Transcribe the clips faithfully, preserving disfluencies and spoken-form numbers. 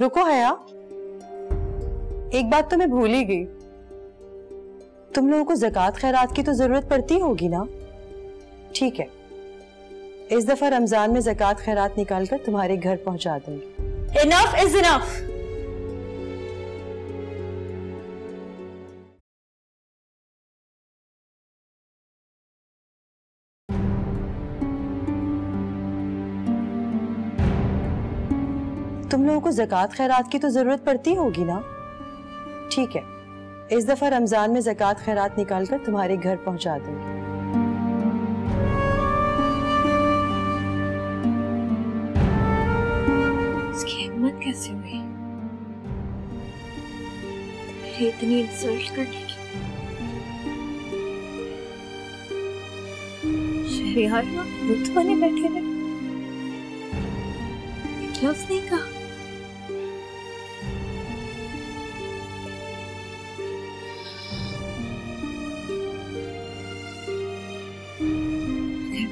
रुको हया, एक बात तो मैं भूल ही गई, तुम लोगों को ज़कात खैरात की तो जरूरत पड़ती होगी ना। ठीक है, इस दफा रमजान में ज़कात खैरात निकालकर तुम्हारे घर पहुंचा दूंगी। Enough is enough. तुम लोगों को ज़कात खैरात की तो जरूरत पड़ती होगी ना। ठीक है, इस दफा रमजान में ज़कात खैरात निकालकर तुम्हारे घर पहुंचा दूंगी। इसकी हिम्मत कैसे हुई मेरी इतनी इंसल्ट करने की? शहरियार बुत बने बैठे हैं, क्या उसने कहा?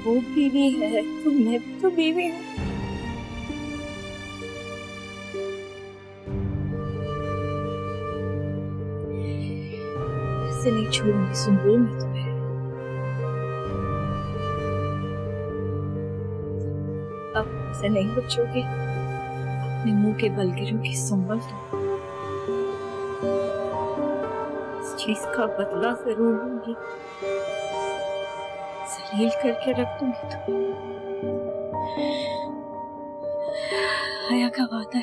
वो बीवी है तो मैं भी तो बीवी हूँ। ऐसे नहीं छोड़ूंगी सुंदर मैं तुम्हें। अब ऐसे नहीं बचोगे, अपने मुंह के बल गिरूंगी सुंदर तुम। इस चीज का बदला जरूर लूंगी, हील करके रख दूंगी तुम्हें। हया का वादा है,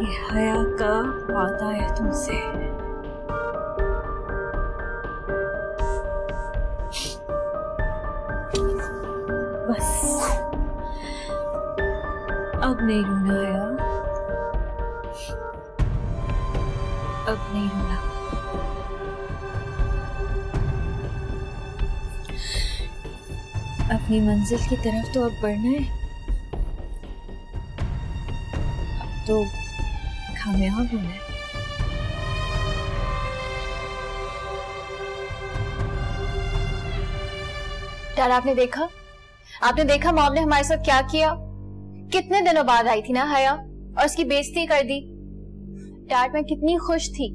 ये हया का वादा है तुमसे। बस अब नहीं रोना हया, अब नहीं रोना। अपनी मंजिल की तरफ तो अब बढ़ना है, अब तो कामयाब होना है। डैड, आपने देखा आपने देखा मॉम ने हमारे साथ क्या किया? कितने दिनों बाद आई थी ना हया, और उसकी बेइज्जती कर दी। डैड, मैं कितनी खुश थी,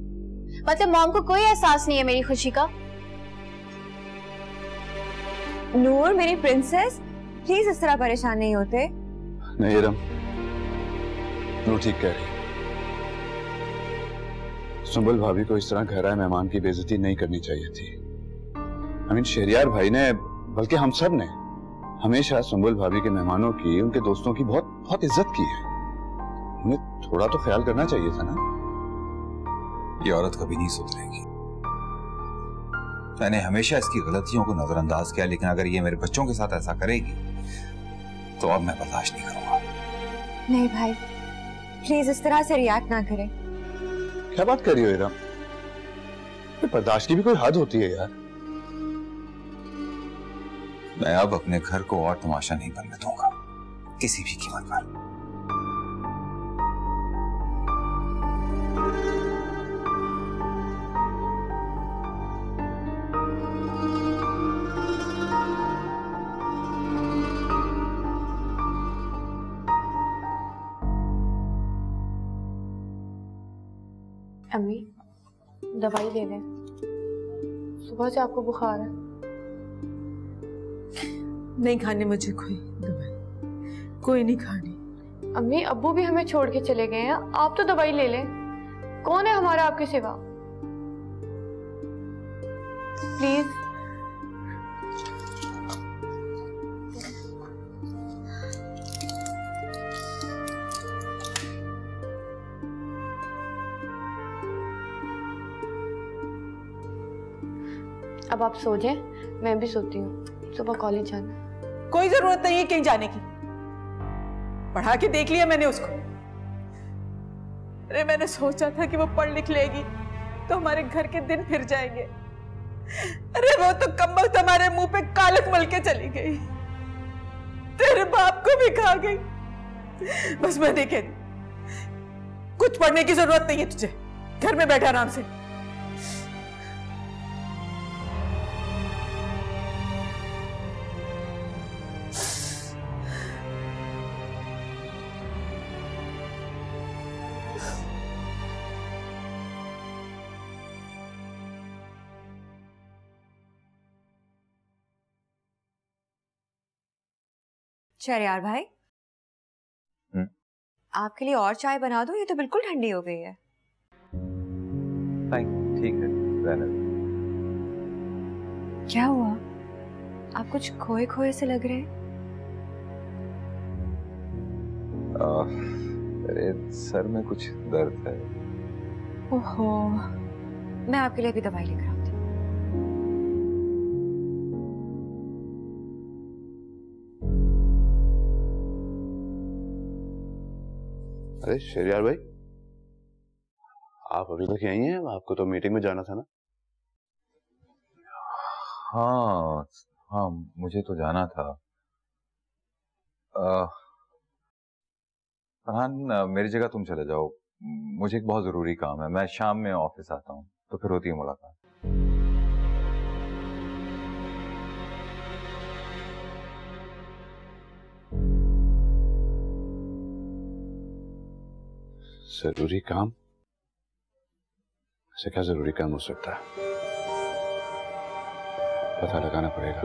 मतलब मॉम को कोई एहसास नहीं है मेरी खुशी का। नूर, मेरी प्रिंसेस, प्लीज इस तरह परेशान नहीं होते। नहीं इरम, नूर ठीक कह रही। सुंबुल भाभी को इस तरह घर आए मेहमान की बेइज्जती नहीं करनी चाहिए थी। आई मीन शहरियार भाई ने, बल्कि हम सब ने हमेशा सुंबुल भाभी के मेहमानों की, उनके दोस्तों की बहुत बहुत इज्जत की है। हमें थोड़ा तो ख्याल करना चाहिए था ना। ये औरत कभी नहीं सुधरेगी। मैंने हमेशा इसकी गलतियों को नजरअंदाज किया, लेकिन अगर ये मेरे बच्चों के साथ ऐसा करेगी तो अब मैं बर्दाश्त नहीं करूंगा। नहीं भाई, प्लीज इस तरह से रिएक्ट ना करें। क्या बात कर रही हो इरम, बर्दाश्त की भी कोई हद होती है यार। मैं अब अपने घर को और तमाशा नहीं बनने दूंगा किसी भी कीमत पर। अम्मी, दवाई ले लें, सुबह से आपको बुखार है। नहीं खाने मुझे कोई दवाई, कोई नहीं खानी। अम्मी, अब्बू भी हमें छोड़ के चले गए हैं, आप तो दवाई ले लें। कौन है हमारा आपके सिवा? प्लीज अब आप सो जाएं, मैं भी सोती हूँ, सुबह कॉलेज जाना है। कोई जरूरत नहीं है कहीं जाने की, पढ़ा के देख लिया मैंने उसको। अरे मैंने सोचा था कि वो पढ़ लिख लेगी तो हमारे घर के दिन फिर जाएंगे। अरे वो तो कमबख्त हमारे मुंह पे कालक मल के चली गई, तेरे बाप को भी खा गई। बस मैं देखे, कुछ पढ़ने की जरूरत नहीं है तुझे, घर में बैठा आराम से। चल यार भाई, हुँ? आपके लिए और चाय बना दो, ये तो बिल्कुल ठंडी हो गई है। ठीक है, क्या हुआ? आप कुछ खोए खोए से लग रहे हैं। अरे सर में कुछ दर्द है। ओहो, मैं आपके लिए भी दवाई लेकर आऊँ। अरे शहरयार भाई, आप अभी तक यहीं हैं? आपको तो मीटिंग में जाना था ना। हाँ हाँ, मुझे तो जाना था। फरहान, मेरी जगह तुम चले जाओ, मुझे एक बहुत जरूरी काम है। मैं शाम में ऑफिस आता हूँ, तो फिर होती है मुलाकात। जरूरी काम से क्या जरूरी काम हो सकता है? पता लगाना पड़ेगा।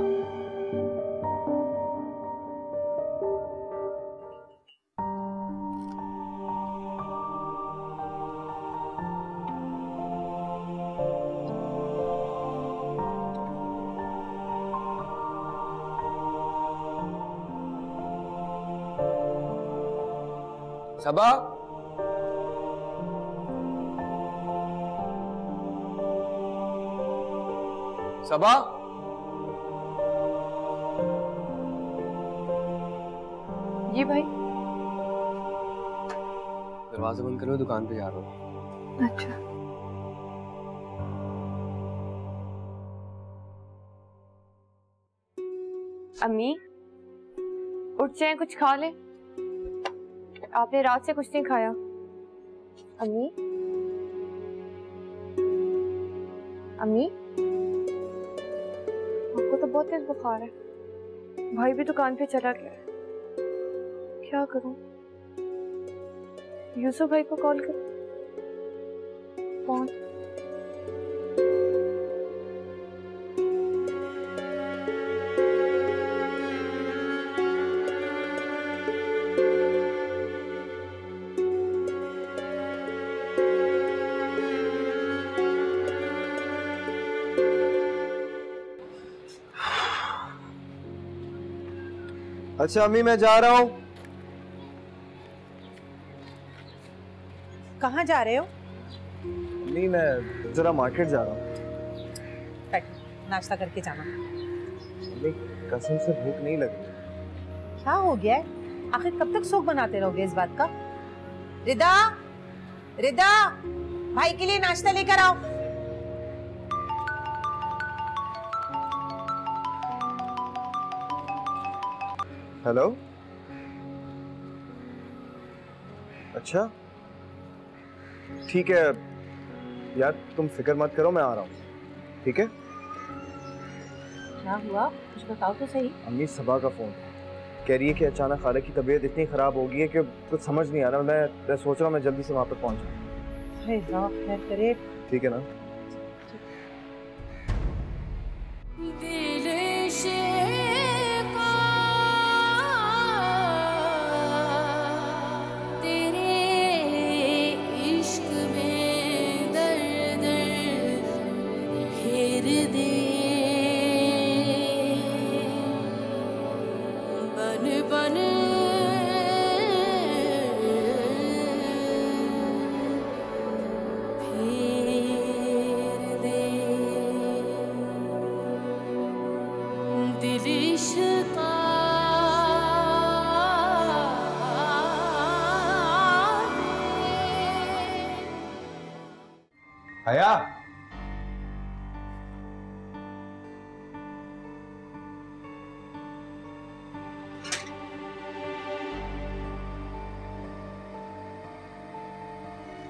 सबा, सबा, ये भाई दरवाजा बंद करो, दुकान पे जा रहा हूँ। अच्छा अम्मी, उठ जाए, कुछ खा ले। आपने रात से कुछ नहीं खाया। अम्मी, अम्मी, आपको तो बहुत तेज बुखार है। भाई भी दुकान पे चला गया है, क्या करूं? यूसुफ भाई को कॉल कर। कौन? अच्छा अम्मी, मैं जा रहा हूं। कहाँ जा रहे हो? नहीं, मैं जरा मार्केट जा रहा हूँ। नाश्ता करके जाना। कसम से भूख नहीं लग रही। क्या हो गया है? आखिर कब तक शोक बनाते रहोगे इस बात का? रिदा, रिदा, भाई के लिए नाश्ता लेकर आओ। हेलो, अच्छा ठीक है यार, तुम फिक्र मत करो, मैं आ रहा हूँ। ठीक है। क्या हुआ, कुछ बताओ तो सही। अम्मी, सबा का फोन, कह रही है कि अचानक खाला की तबीयत इतनी खराब हो गई है कि कुछ समझ नहीं आ रहा। मैं, मैं सोच रहा हूँ मैं जल्दी से वहाँ पर पहुँच जाऊँ। ठीक है ना? हया,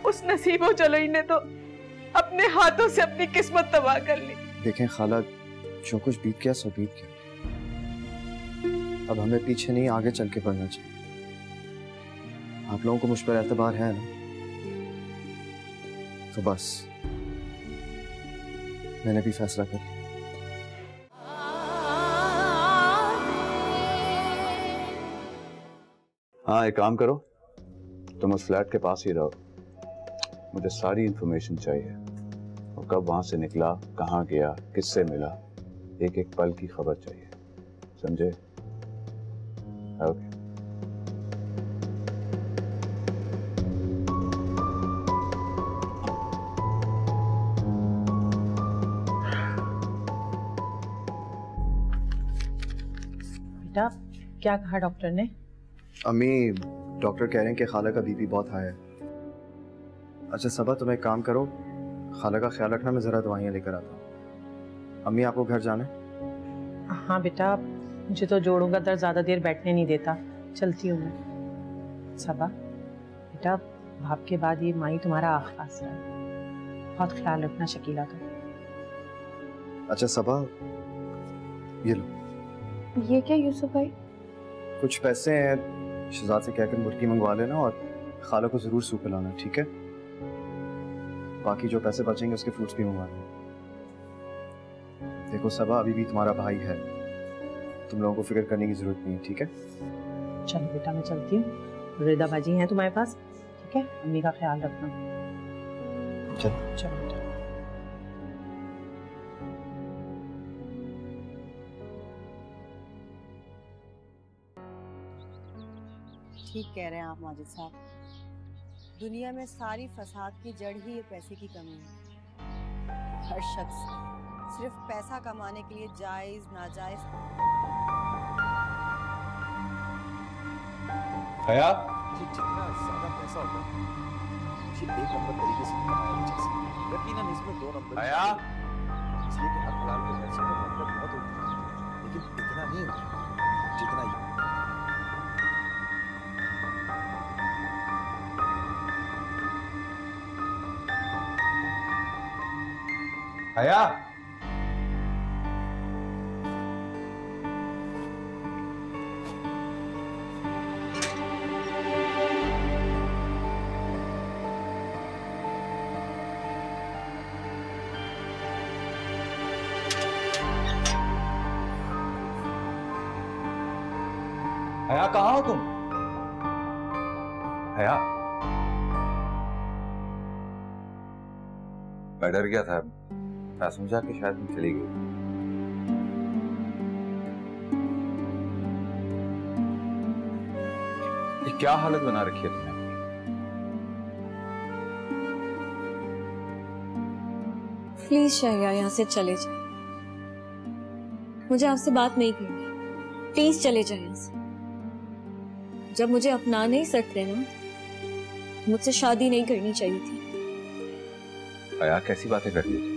उस नसीबो जलोई ने तो अपने हाथों से अपनी किस्मत तबाह कर ली। देखें खाला, जो कुछ बीत गया सो बीत गया। अब हमें पीछे नहीं आगे चल के बढ़ना चाहिए। आप लोगों को मुझ पर एतबार है ना? तो बस मैंने भी फैसला कर लिया। हाँ, एक काम करो, तुम उस फ्लैट के पास ही रहो, मुझे सारी इंफॉर्मेशन चाहिए, और कब वहां से निकला, कहाँ गया, किससे मिला, एक एक पल की खबर चाहिए, समझे? ओके। बेटा, क्या कहा डॉक्टर ने? अम्मी, डॉक्टर कह रहे हैं कि खाला का बीपी बहुत हाई है। अच्छा सबा, तुम एक काम करो, खाला का ख्याल रखना, मैं ज़रा दवाइयाँ लेकर आता हूँ। अम्मी, आपको घर जाना है? हाँ बेटा, मुझे तो जोड़ों का दर्द ज़्यादा देर बैठने नहीं देता, चलती हूँ मैं। सबा बेटा, बाप के बाद ये माई तुम्हारा आसरा है, बहुत ख्याल रखना शकीला का। अच्छा सबा, ये लो। ये क्या यूसुफ भाई? कुछ पैसे हैं, शहजाद से कहकर मुर्गी मंगवा लेना, और खाला को जरूर सूप पिलाना, ठीक है? बाकी जो पैसे बचेंगे उसके फ्रूट्स भी मंगवा लेना। देखो सबा, अभी भी तुम्हारा भाई है, तुम लोगों को फिक्र करने की जरूरत नहीं है, ठीक है? चलो बेटा, मैं चलती हूँ, रिदा बाजी हैं तुम्हारे पास, ठीक है? अम्मी का ख्याल रखना। चलो चलो। ठीक कह रहे हैं आप माजिद साहब, दुनिया में सारी फसाद की जड़ ही ये पैसे की कमी है। हर शख्स सिर्फ पैसा कमाने के लिए जायज नाजायज। हया, जितना ज्यादा पैसा होता है उसे एक नंबर तरीके से कमाया जा सकता है, यकीनन इसमें दो नंबर। हया, इसलिए कि हर हलाल के पैसे का मतलब बहुत होता है, लेकिन इतना नहीं जितना ये। हया, हया कहाँ हो तुम? हया, मैं डर गया था, मैं समझा कि शायद तुम चली गई। ये क्या हालत बना रखी है तुमने? प्लीज शहया, यहाँ से चले जाए, मुझे आपसे बात नहीं करनी, प्लीज चले जाए यहाँ से। जब मुझे अपना नहीं सकते ना, मुझसे शादी नहीं करनी चाहिए थी। आया, कैसी बातें कर रही है?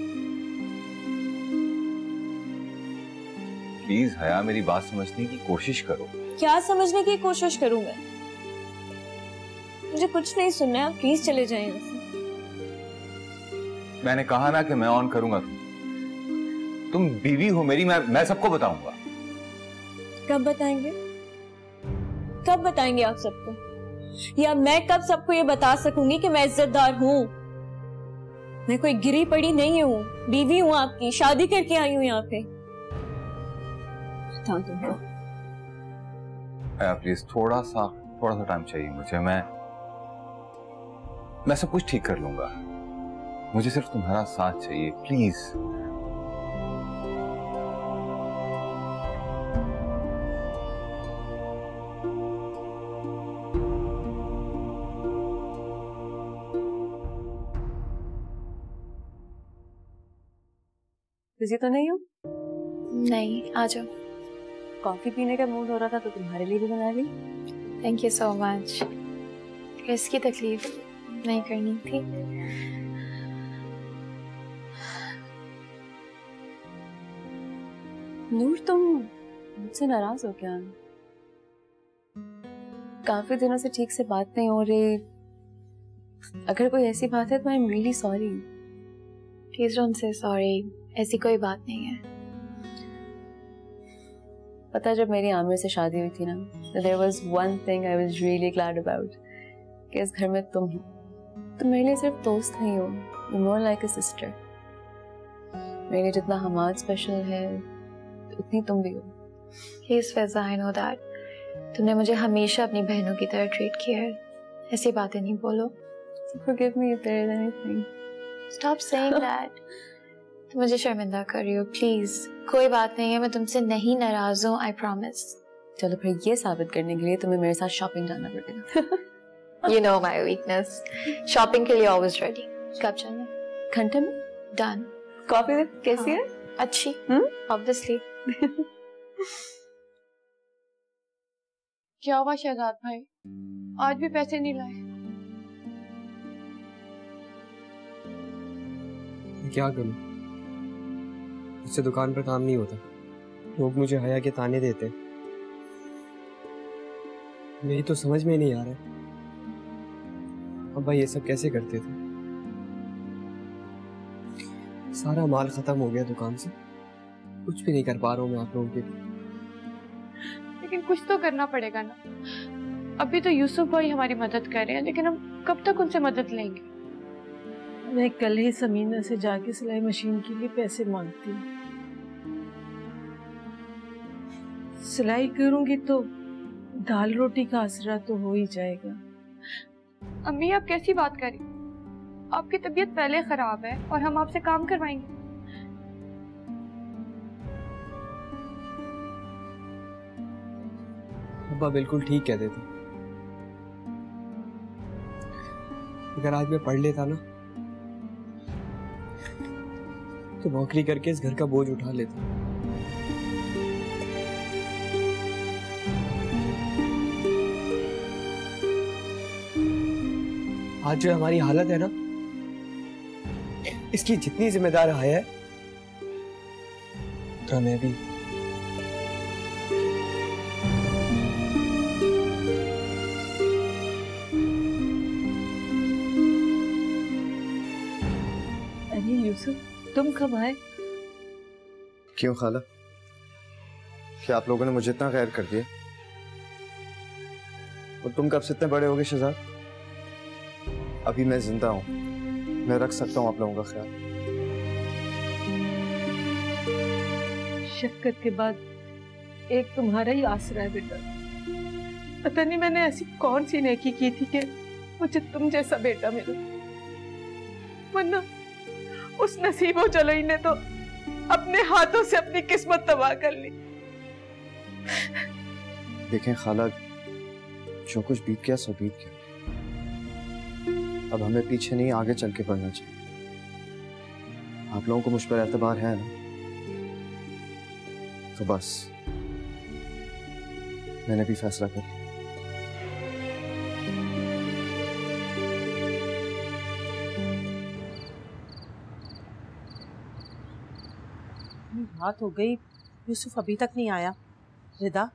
प्लीज हया, मेरी बात समझने की कोशिश करो। क्या समझने की कोशिश करूं मैं? मुझे कुछ नहीं सुनना है, प्लीज चले जाएं यहाँ से। मैंने कहा ना कि मैं ऑन करूंगा। तुम तुम बीवी हो मेरी, मैं मैं सबको बताऊंगा। कब बताएंगे? कब बताएंगे आप सबको? या मैं कब सबको ये बता सकूंगी कि मैं इज्जतदार हूँ? मैं कोई गिरी पड़ी नहीं हूँ, बीवी हूँ आपकी, शादी करके आई हूँ यहाँ पे। प्लीज थोड़ा सा थोड़ा सा टाइम चाहिए मुझे, मैं मैं सब कुछ ठीक कर लूंगा, मुझे सिर्फ तुम्हारा साथ चाहिए, प्लीज। बिजी तो नहीं हो? नहीं, आ जाओ। कॉफी पीने का मूड हो रहा था तो तुम्हारे लिए भी बना ली। थैंक यू सो मच, इसकी तकलीफ नहीं करनी थी। नूर, तुम मुझसे नाराज हो क्या? काफी दिनों से ठीक से बात नहीं हो रही, अगर कोई ऐसी बात है तो I am really sorry. Please don't say sorry, ऐसी कोई बात नहीं है। पता, जब मेरी आमिर से शादी हुई थी ना, there was one thing I was really glad about, कि इस घर में तुम हो। तुम मेरे लिए सिर्फ दोस्त नहीं हो, you're more like a sister। मेरे लिए जितना हमाद स्पेशल है उतनी तुम भी हो। Please Faiza, I know that। तुमने मुझे हमेशा अपनी बहनों की तरह ट्रीट किया है। ऐसी बातें नहीं बोलो। Forgive me if there is anything। Stop saying that। तुम मुझे शर्मिंदा कर रही हो, प्लीज। कोई बात नहीं है, मैं तुमसे नहीं नाराज हूँ, I promise। चलो फिर ये साबित करने के लिए तुम्हें मेरे साथ शॉपिंग जाना पड़ेगा। You know my weakness। Shopping के लिए always ready। कब चलना? घंटे में? Done। कॉफी कैसी है? अच्छी। हम्म? Obviously। क्या हुआ शहजाद भाई? आज भी पैसे नहीं लाए? क्या करूं? इससे दुकान पर काम नहीं होता। लोग मुझे हया के ताने देते। मेरी तो समझ में नहीं आ रहा अब्बा ये सब कैसे करते थे। सारा माल खत्म हो गया दुकान से, कुछ भी नहीं कर पा रहा हूँ मैं आप लोगों के लिए। लेकिन कुछ तो करना पड़ेगा ना। अभी तो यूसुफ भाई हमारी मदद कर रहे हैं, लेकिन हम कब तक उनसे मदद लेंगे। मैं कल ही समीना से जाके सिलाई मशीन के लिए पैसे मांगती हूँ। सिलाई करूँगी तो दाल रोटी का आसरा तो हो ही जाएगा। अम्मी आप कैसी बात करें, आपकी तबीयत पहले खराब है और हम आपसे काम करवाएंगे। अब्बा बिल्कुल ठीक कहते थे। अगर आज मैं पढ़ लेता ना तो नौकरी करके इस घर का बोझ उठा लेता। आज जो हमारी हालत है ना, इसकी जितनी जिम्मेदार है तो मैं भी। अरे यूसुफ तुम कब आए? क्यों खाला, क्या आप लोगों ने मुझे इतना गैर कर दिया? और तुम कब से इतने बड़े हो गए शहजाद? अभी मैं जिंदा हूँ, मैं रख सकता हूँ आप लोगों का ख्याल। शक्कर के बाद एक तुम्हारा ही आसरा है बेटा। पता नहीं मैंने ऐसी कौन सी नेकी की थी कि मुझे तुम जैसा बेटा मिला, वरना उस नसीबों जलई ने तो अपने हाथों से अपनी किस्मत तबाह कर ली। देखें खाला, जो कुछ बीत गया सो बीत गया। अब हमें पीछे नहीं आगे चल के पढ़ना चाहिए। आप लोगों को मुझ पर एतबार है ना, तो बस मैंने भी फैसला कर लिया। बात हो गई, यूसुफ अभी तक नहीं आया। रिदा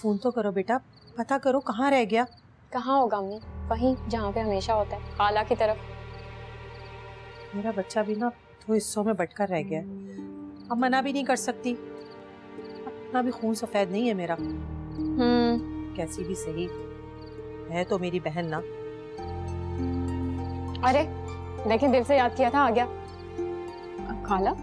फोन तो करो बेटा, पता करो कहाँ रह गया। कहाँ होगा मम्मी, वहीं जहाँ पे हमेशा होता है, खाला की तरफ। मेरा बच्चा भी ना दो हिस्सों में बटकर रह गया। अब मना भी नहीं कर सकती, अपना भी खून सफेद नहीं है मेरा। हम्म, कैसी भी सही है तो मेरी बहन ना। अरे देखिए, दिल से याद किया था, आ गया। अब खाला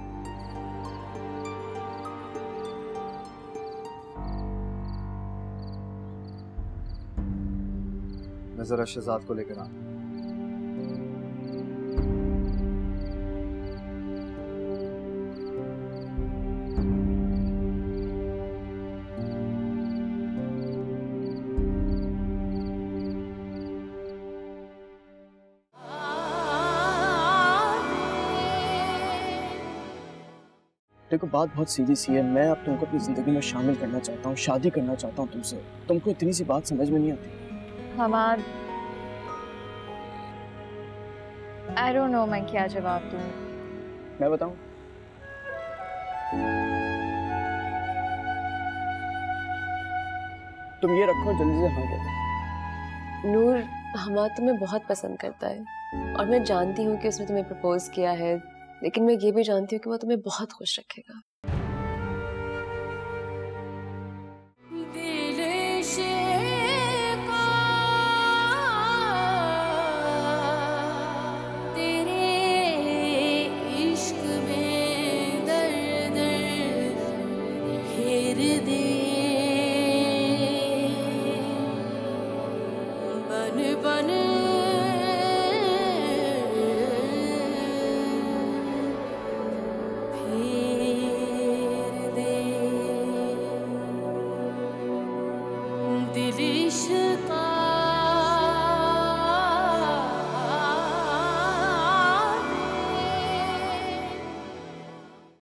जरा शहजाद को लेकर आ। देखो बात बहुत सीधी सी है, मैं अब तुमको अपनी जिंदगी में शामिल करना चाहता हूँ, शादी करना चाहता हूँ तुमसे। तुमको इतनी सी बात समझ में नहीं आती। हमाद, I don't know मैं क्या जवाब दूँ। मैं बताऊँ? तुम ये रखो, जल्दी से हाँ करो। नूर, हमाद तुम्हें बहुत पसंद करता है और मैं जानती हूँ कि उसने तुम्हें प्रपोज किया है, लेकिन मैं ये भी जानती हूँ कि वो तुम्हें बहुत खुश रखेगा। दिल इश्क़